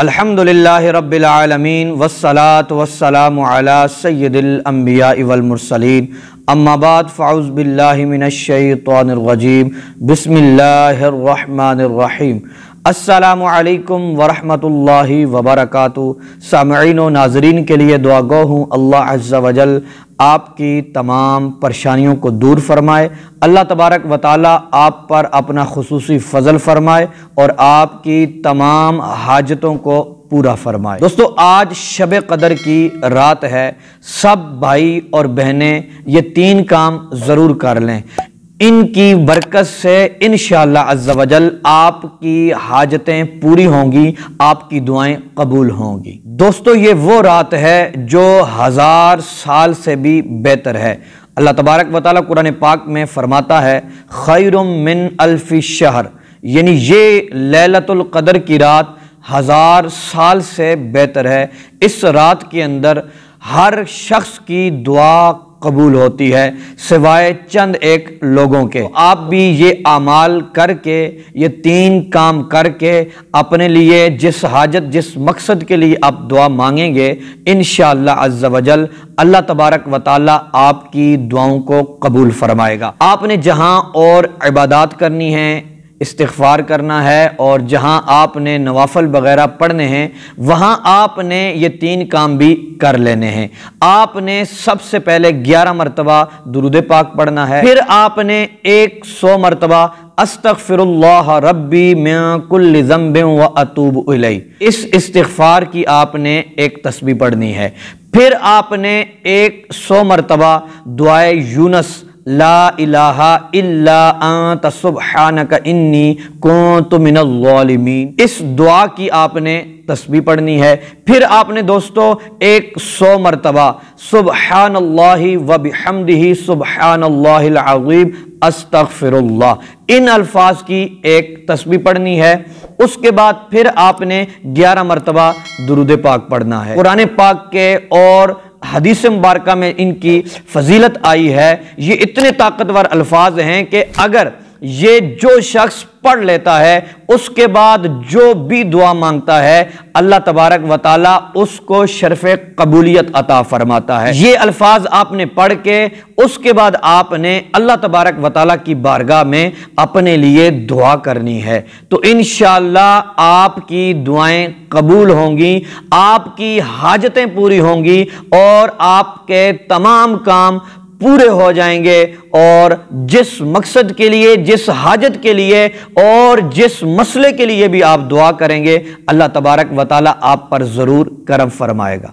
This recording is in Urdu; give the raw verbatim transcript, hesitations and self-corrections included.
الحمدللہ رب العالمین والصلاة والسلام علی سید الانبیاء والمرسلین اما بعد فاعوذ باللہ من الشیطان الرجیم بسم اللہ الرحمن الرحیم السلام علیکم ورحمت اللہ وبرکاتہ۔ سامعین و ناظرین کے لیے دعا گو ہوں اللہ عز و جل آپ کی تمام پریشانیوں کو دور فرمائے، اللہ تبارک و تعالی آپ پر اپنا خصوصی فضل فرمائے اور آپ کی تمام حاجتوں کو پورا فرمائے۔ دوستو آج شب قدر کی رات ہے، سب بھائی اور بہنیں یہ تین کام ضرور کر لیں، ان کی برکت سے انشاءاللہ عز و جل آپ کی حاجتیں پوری ہوں گی، آپ کی دعائیں قبول ہوں گی۔ دوستو یہ وہ رات ہے جو ہزار سال سے بھی بہتر ہے۔ اللہ تبارک و تعالیٰ قرآن پاک میں فرماتا ہے خیر من الف شہر، یعنی یہ لیلۃ القدر کی رات ہزار سال سے بہتر ہے۔ اس رات کے اندر ہر شخص کی دعا قبول ہوتی ہے سوائے چند ایک لوگوں کے۔ آپ بھی یہ اعمال کر کے، یہ تین کام کر کے اپنے لیے جس حاجت جس مقصد کے لیے آپ دعا مانگیں گے انشاءاللہ عز و جل اللہ تبارک و تعالی آپ کی دعاؤں کو قبول فرمائے گا۔ آپ نے جہاں اور عبادات کرنی ہیں، استغفار کرنا ہے، اور جہاں آپ نے نوافل وغیرہ پڑھنے ہیں وہاں آپ نے یہ تین کام بھی کر لینے ہیں۔ آپ نے سب سے پہلے گیارہ مرتبہ درود پاک پڑھنا ہے، پھر آپ نے ایک سو مرتبہ استغفر اللہ ربی من کل ذنب و اتوب الیہ، اس استغفار کی آپ نے ایک تسبیح پڑھنی ہے۔ پھر آپ نے ایک سو مرتبہ دعائے یونس لا الہ الا انت سبحانک انی کنت من الظالمین، اس دعا کی آپ نے تسبیح پڑھنی ہے۔ پھر آپ نے دوستو ایک سو مرتبہ سبحان اللہ وبحمدہ سبحان اللہ العظیم استغفر اللہ، ان الفاظ کی ایک تسبیح پڑھنی ہے۔ اس کے بعد پھر آپ نے گیارہ مرتبہ درود پاک پڑھنا ہے۔ قرآن پاک کے اور حدیث مبارکہ میں ان کی فضیلت آئی ہے، یہ اتنے طاقتور الفاظ ہیں کہ اگر یہ جو شخص پڑھ لیتا ہے اس کے بعد جو بھی دعا مانگتا ہے اللہ تبارک و تعالیٰ اس کو شرف قبولیت عطا فرماتا ہے۔ یہ الفاظ آپ نے پڑھ کے اس کے بعد آپ نے اللہ تبارک و تعالیٰ کی بارگاہ میں اپنے لیے دعا کرنی ہے، تو انشاءاللہ آپ کی دعائیں قبول ہوں گی، آپ کی حاجتیں پوری ہوں گی اور آپ کے تمام کام پورے ہو جائیں گے، اور جس مقصد کے لیے جس حاجت کے لیے اور جس مسئلے کے لیے بھی آپ دعا کریں گے اللہ تبارک و تعالیٰ آپ پر ضرور کرم فرمائے گا۔